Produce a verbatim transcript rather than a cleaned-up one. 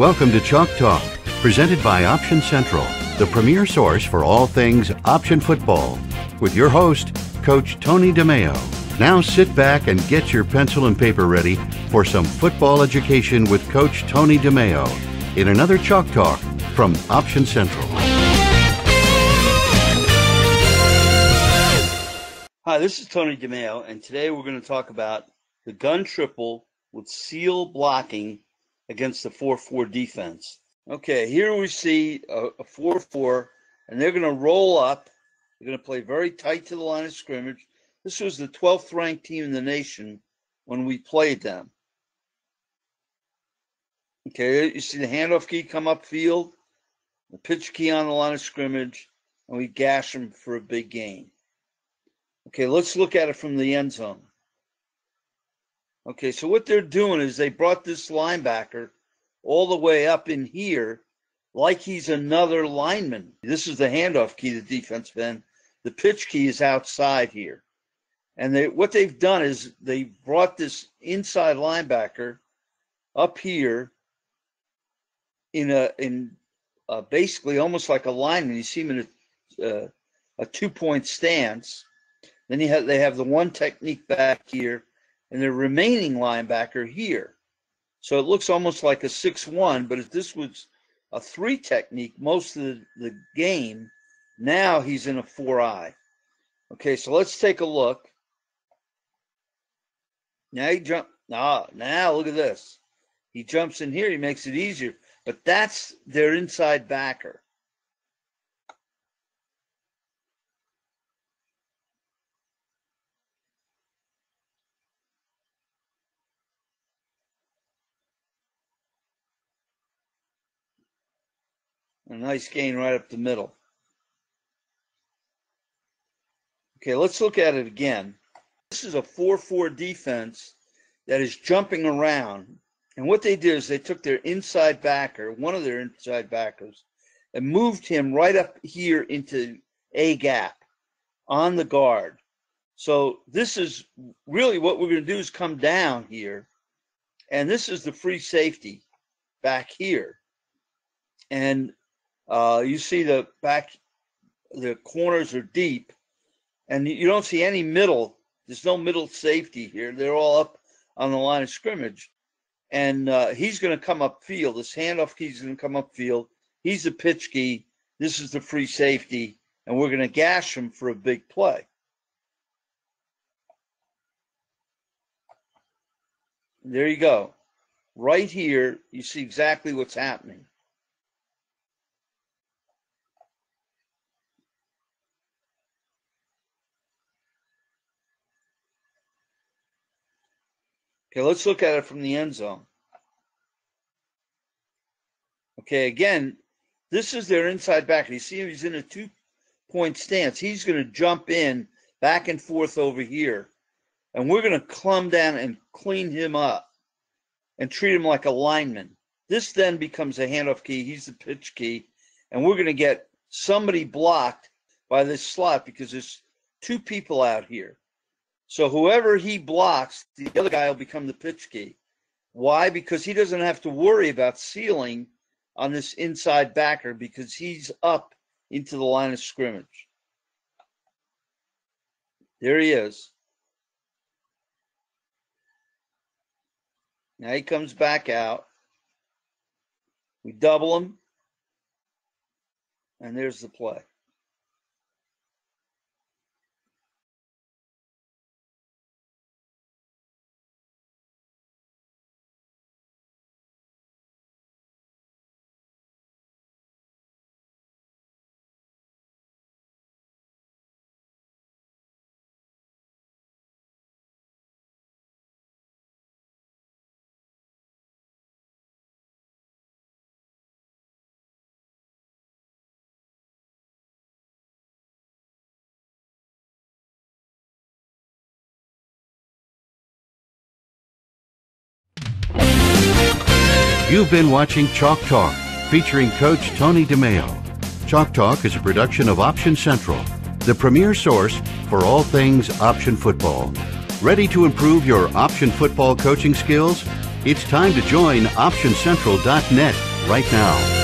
Welcome to Chalk Talk, presented by Option Central, the premier source for all things option football, with your host, Coach Tony DeMeo. Now sit back and get your pencil and paper ready for some football education with Coach Tony DeMeo in another Chalk Talk from Option Central. Hi, this is Tony DeMeo, and today we're going to talk about the gun triple with seal blocking against the four four defense. Okay, here we see a four four, and they're going to roll up. They're going to play very tight to the line of scrimmage. This was the twelfth ranked team in the nation when we played them. Okay, you see the handoff key come upfield, the pitch key on the line of scrimmage, and we gash them for a big gain. Okay, let's look at it from the end zone. Okay, so what they're doing is they brought this linebacker all the way up in here like he's another lineman. This is the handoff key to the defensive end. The pitch key is outside here. And they, what they've done is they brought this inside linebacker up here in a in a basically almost like a lineman. You see him in a, uh, a two-point stance. Then you have, they have the one technique back here and the remaining linebacker here. So it looks almost like a six one, but if this was a three technique most of the, the game, now he's in a four eye. Okay, so let's take a look. Now he jump. Now, now look at this. He jumps in here. He makes it easier. But that's their inside backer. A nice gain right up the middle. Okay, let's look at it again. This is a four four defense that is jumping around. And what they did is they took their inside backer, one of their inside backers, and moved him right up here into a gap on the guard. So this is really what we're going to do is come down here. And this is the free safety back here. And uh, you see the back, the corners are deep. And you don't see any middle. There's no middle safety here. They're all up on the line of scrimmage. And uh, he's going to come upfield. This handoff key is going to come upfield. He's the pitch key. This is the free safety. And we're going to gash him for a big play. There you go. Right here, you see exactly what's happening. Okay, let's look at it from the end zone. Okay, again, this is their inside backer. You see him, he's in a two-point stance. He's going to jump in back and forth over here. And we're going to clumb down and clean him up and treat him like a lineman. This then becomes a handoff key. He's the pitch key. And we're going to get somebody blocked by this slot because there's two people out here. So whoever he blocks, the other guy will become the pitch key. Why? Because he doesn't have to worry about sealing on this inside backer because he's up into the line of scrimmage. There he is. Now he comes back out. We double him. And there's the play. You've been watching Chalk Talk, featuring Coach Tony DeMeo. Chalk Talk is a production of Option Central, the premier source for all things option football. Ready to improve your option football coaching skills? It's time to join option central dot net. right now.